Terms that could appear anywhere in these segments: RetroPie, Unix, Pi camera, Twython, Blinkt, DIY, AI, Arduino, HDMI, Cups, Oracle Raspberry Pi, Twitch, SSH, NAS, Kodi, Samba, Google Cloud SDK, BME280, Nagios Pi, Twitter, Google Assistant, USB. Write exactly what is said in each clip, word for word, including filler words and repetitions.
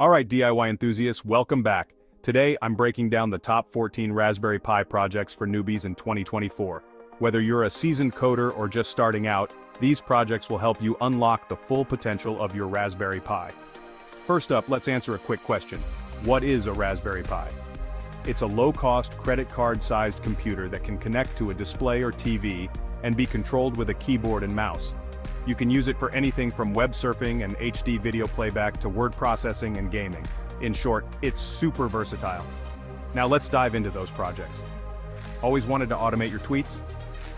Alright D I Y enthusiasts, welcome back. Today I'm breaking down the top fourteen Raspberry Pi projects for newbies in twenty twenty-four. Whether you're a seasoned coder or just starting out, these projects will help you unlock the full potential of your Raspberry Pi. First up, let's answer a quick question. What is a Raspberry Pi? It's a low-cost, credit card-sized computer that can connect to a display or T V and be controlled with a keyboard and mouse. You can use it for anything from web surfing and H D video playback to word processing and gaming. In short, it's super versatile. Now let's dive into those projects. Always wanted to automate your tweets?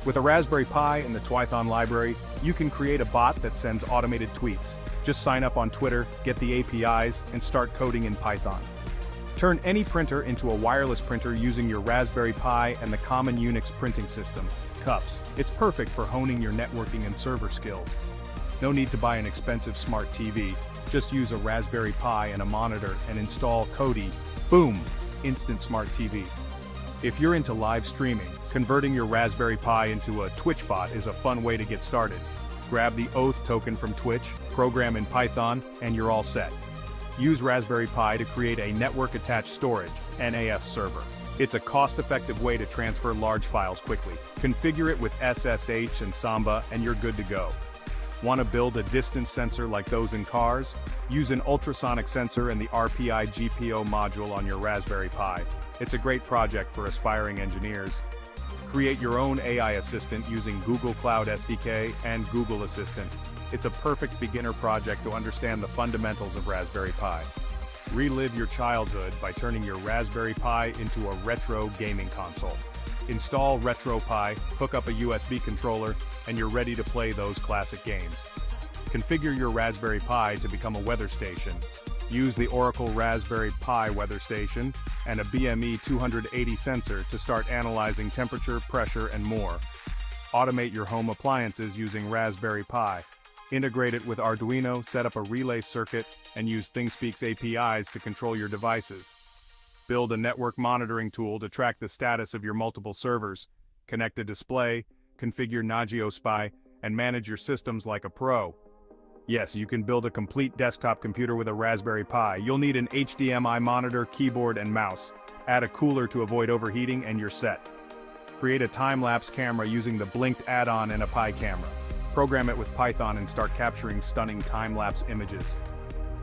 With a Raspberry Pi and the Twython library, you can create a bot that sends automated tweets. Just sign up on Twitter, get the A P Is, and start coding in Python. Turn any printer into a wireless printer using your Raspberry Pi and the common Unix printing system, Cups. It's perfect for honing your networking and server skills. No need to buy an expensive smart T V, just use a Raspberry Pi and a monitor and install Kodi. Boom! Instant smart T V. If you're into live streaming, converting your Raspberry Pi into a Twitch bot is a fun way to get started. Grab the Oath token from Twitch, program in Python, and you're all set. Use Raspberry Pi to create a network-attached storage, N A S server. It's a cost-effective way to transfer large files quickly. Configure it with S S H and Samba and you're good to go. Want to build a distance sensor like those in cars? Use an ultrasonic sensor and the R P I G P I O module on your Raspberry Pi. It's a great project for aspiring engineers. Create your own A I assistant using Google Cloud S D K and Google Assistant. It's a perfect beginner project to understand the fundamentals of Raspberry Pi. Relive your childhood by turning your Raspberry Pi into a retro gaming console. Install RetroPie, hook up a U S B controller, and you're ready to play those classic games. Configure your Raspberry Pi to become a weather station. Use the Oracle Raspberry Pi weather station and a B M E two eighty sensor to start analyzing temperature, pressure, and more. Automate your home appliances using Raspberry Pi. Integrate it with Arduino, set up a relay circuit, and use ThingSpeak's A P Is to control your devices. Build a network monitoring tool to track the status of your multiple servers. Connect a display, configure Nagios Pi, and manage your systems like a pro. Yes, you can build a complete desktop computer with a Raspberry Pi. You'll need an H D M I monitor, keyboard, and mouse. Add a cooler to avoid overheating, and you're set. Create a time-lapse camera using the Blinkt add-on and a Pi camera. Program it with Python and start capturing stunning time-lapse images.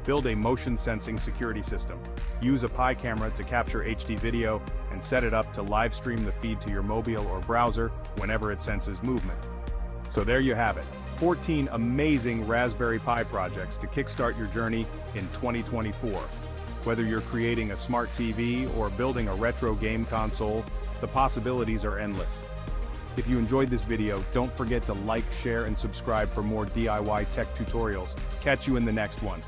Build a motion-sensing security system. Use a Pi camera to capture H D video and set it up to live stream the feed to your mobile or browser whenever it senses movement. So there you have it, fourteen amazing Raspberry Pi projects to kickstart your journey in twenty twenty-four. Whether you're creating a smart T V or building a retro game console, the possibilities are endless. If you enjoyed this video, don't forget to like, share, and subscribe for more D I Y tech tutorials. Catch you in the next one.